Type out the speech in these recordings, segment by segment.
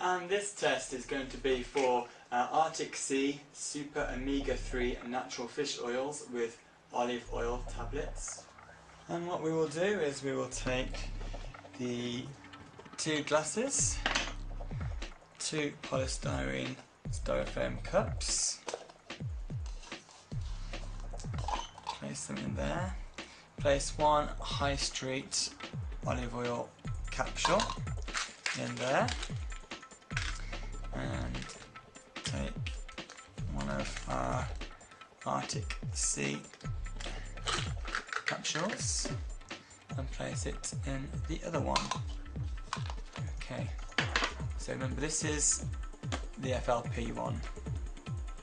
And this test is going to be for Arctic Sea Super Omega-3 Natural Fish Oils with olive oil tablets. And what we will do is we will take the 2 glasses, 2 polystyrene Styrofoam cups, place them in there, place 1 High Street olive oil capsule in there, and take one of our Arctic Sea capsules and place it in the other one. Okay, so remember this is the FLP one.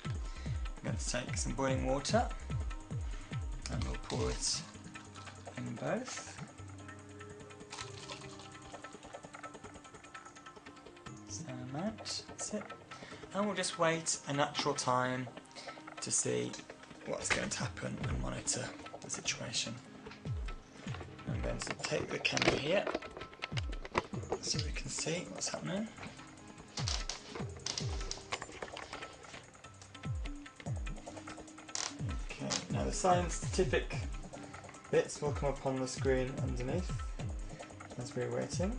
I'm going to take some boiling water and we'll pour it in both. Same amount, that's it. And we'll just wait a natural time to see what's going to happen and monitor the situation. I'm going to take the camera here so we can see what's happening. Okay, now the scientific bits will come up on the screen underneath as we're waiting.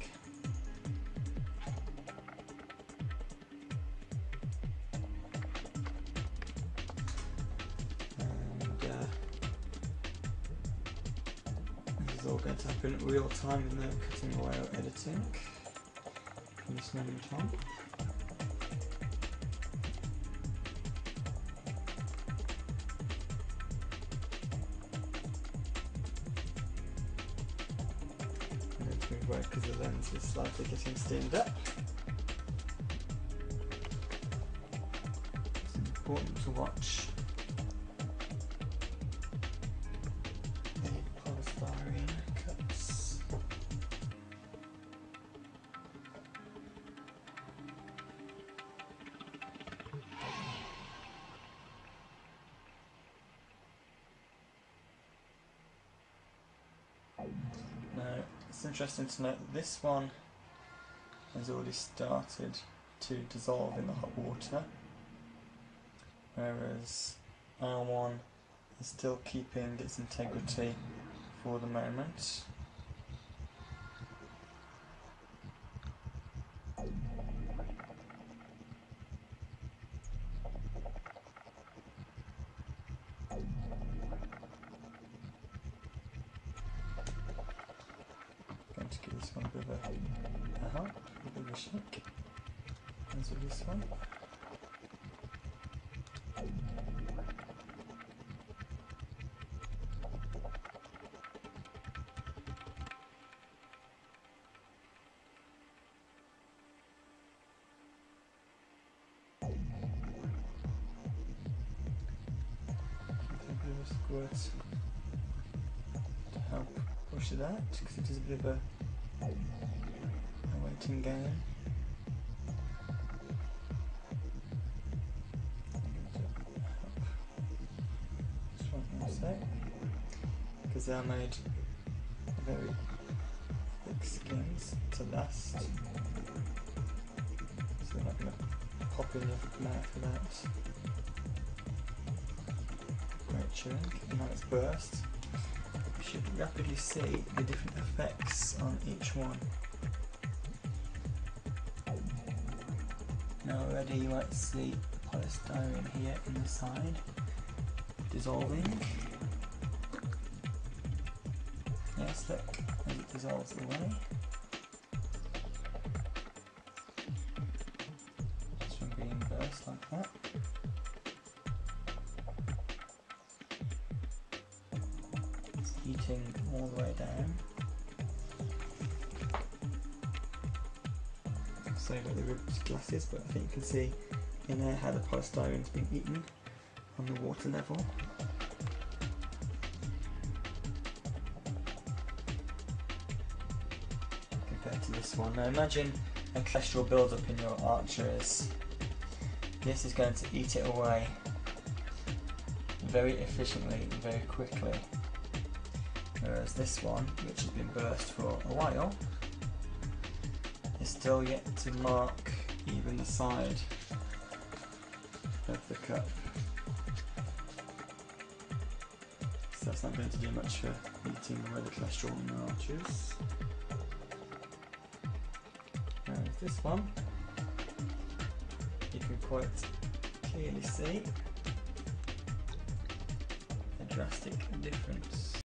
All going to happen in real time with no cutting away or editing. Can you slow me down? I'm going to move away because the lens is slightly getting steamed up. It's important to watch. Now, it's interesting to note that this one has already started to dissolve in the hot water, whereas our one is still keeping its integrity for the moment. To give this one a bit of a help, a bit of a shake, as with this one. A bit of a squirt to help push it out, because it is a bit of a waiting game. Just one more sec, because they are made very thick skins to last, so they're not going to pop in your mouth for that. Great chewing, a nice burst. You should rapidly see the different effects on each one. Now already you might see the polystyrene here in the side dissolving. Yes, look, as it dissolves away. Just from being burst like that. It's heating all the way down. So I've got the ribbed glasses, but I think you can see in there how the polystyrene's been eaten on the water level. Compared to this one. Now imagine a cholesterol build-up in your arteries. This is going to eat it away very efficiently and very quickly. Whereas this one, which has been burst for a while, is still yet to mark even side of the cup. So that's not going to do much for eating away the cholesterol in the arches. And this one, you can quite clearly see a drastic difference.